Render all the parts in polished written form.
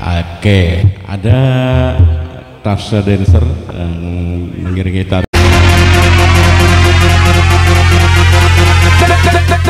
Oke, ada Tasha Dancer mengiringi gitar. Terima kasih.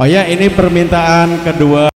Oh ya, ini permintaan kedua.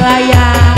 salah naruh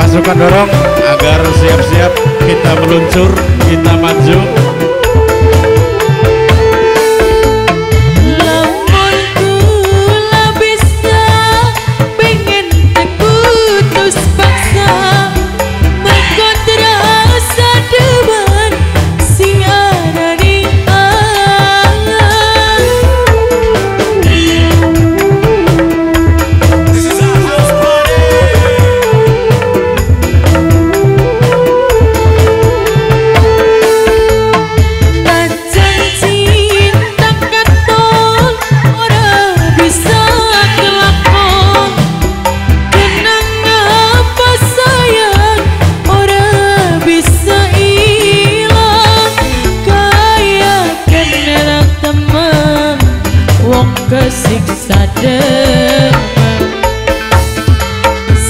pasukan dorong agar siap-siap kita meluncur, kita maju. Kesiksa demam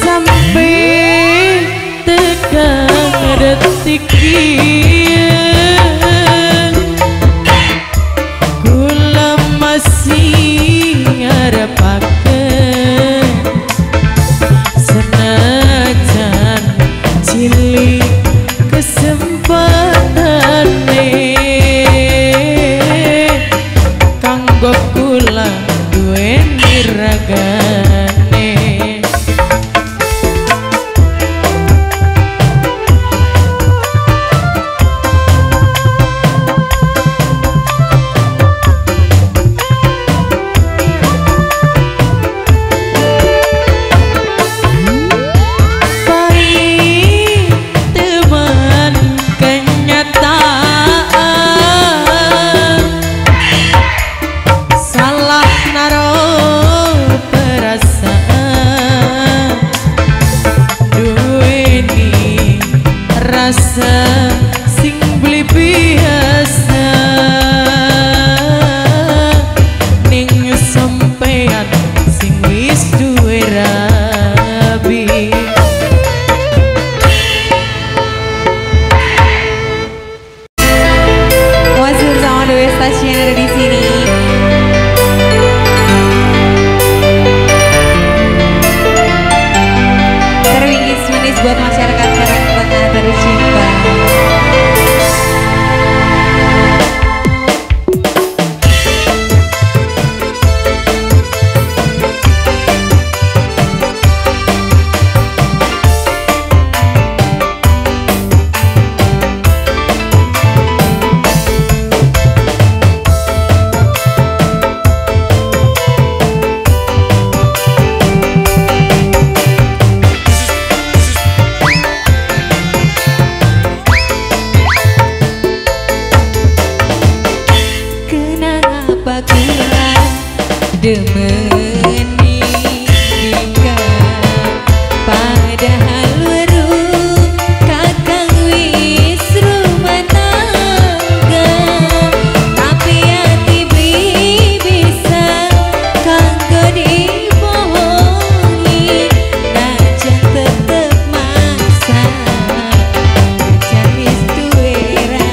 sampai tegang detik kian, kula masih harapaken senajan cilik kesempatannya. Sing beli biasa ning sampean sing wis duwe rabi. Wasil sama dua stasiun yang ada di sini. Terwingis manis buat masyarakat Serang Tengah tercinta. Demeni nikah padahal weruh kakang wis rumah tangga, tapi hati bisa kanggo dibohongi, najan tetep maksa najan wis duwe rabi.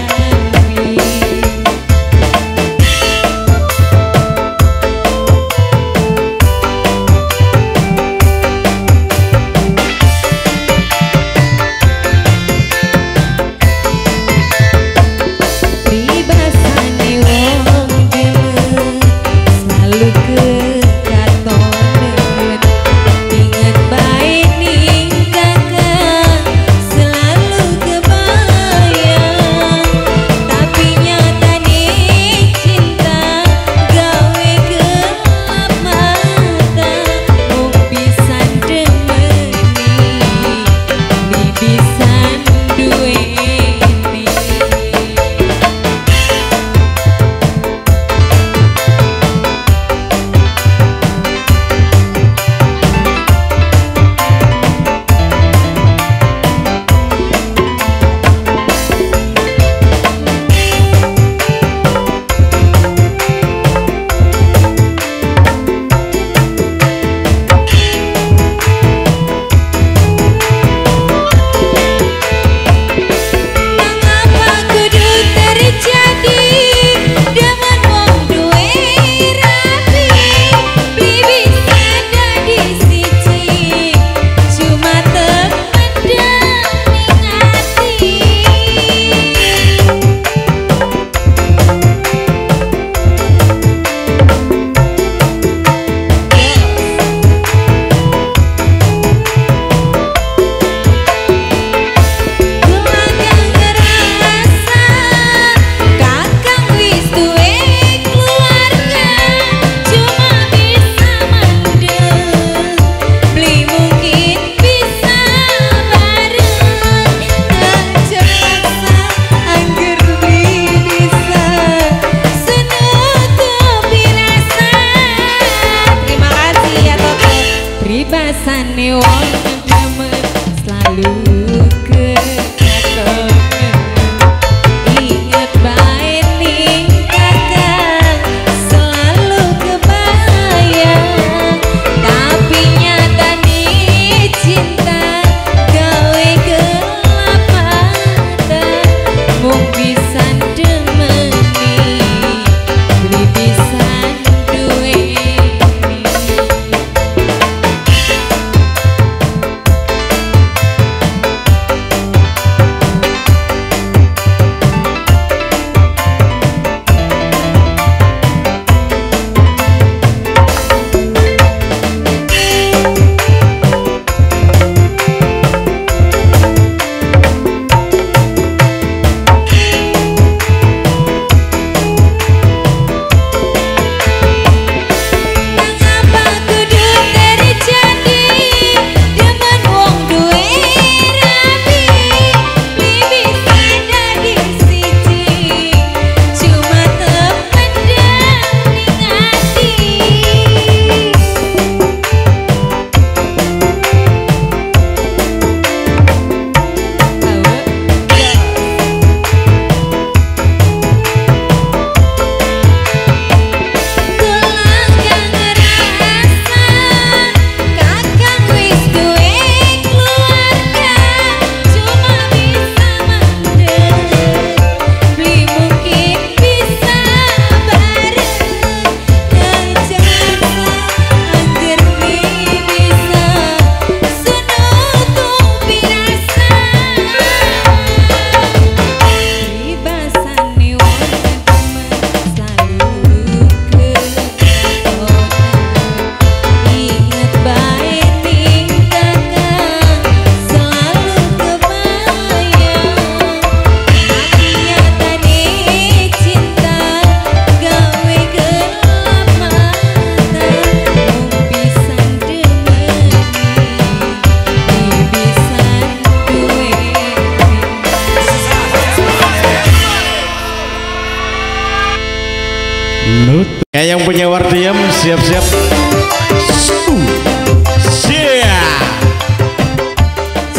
Ya, yang punya war diam siap-siap.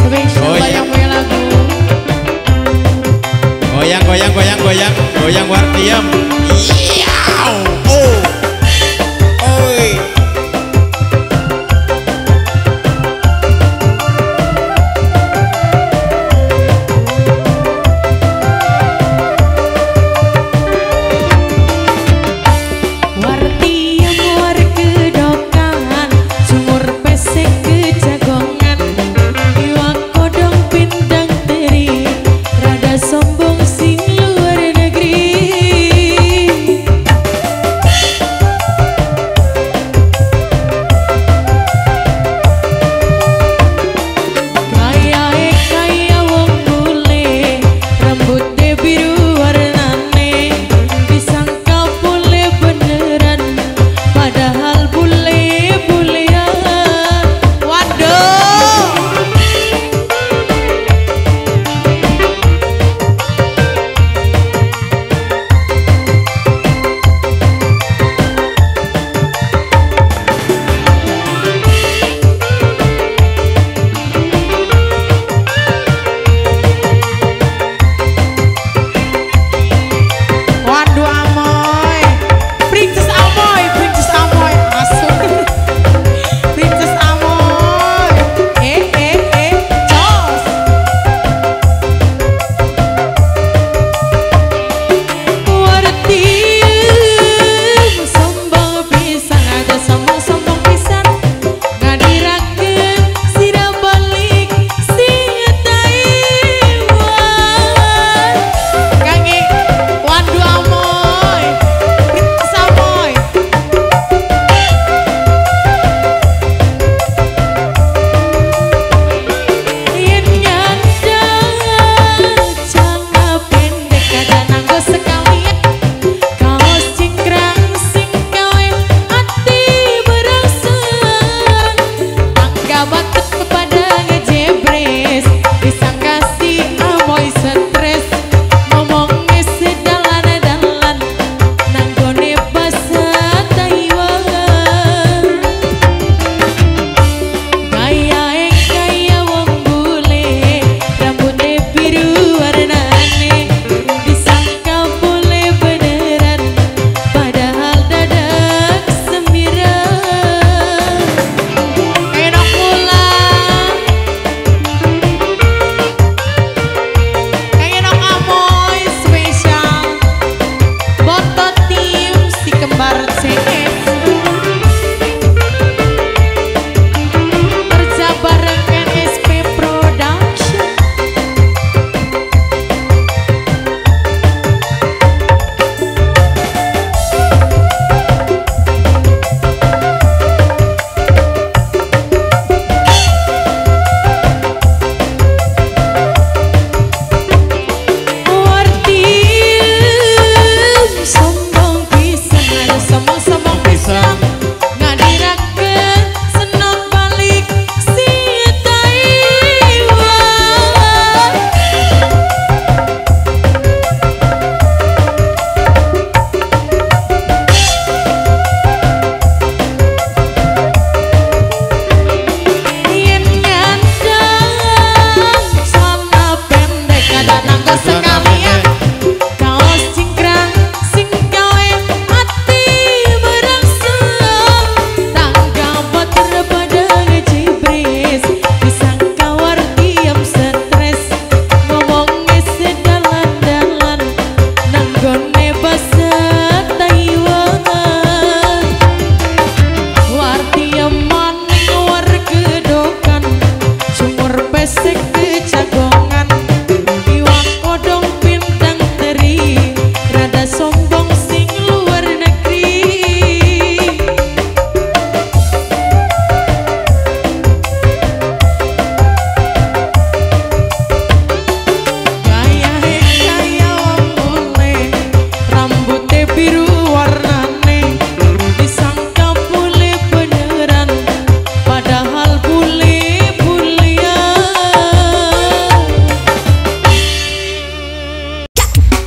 Goyang, goyang, goyang, goyang, goyang war diam.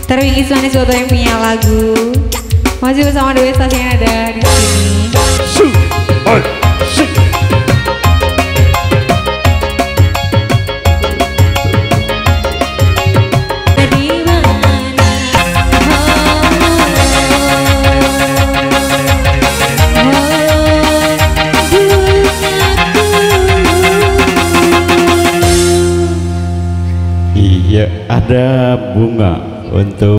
Terima kasih buat yang punya lagu. Masih bersama duet stasiun yang ada di sini. Ada bunga untuk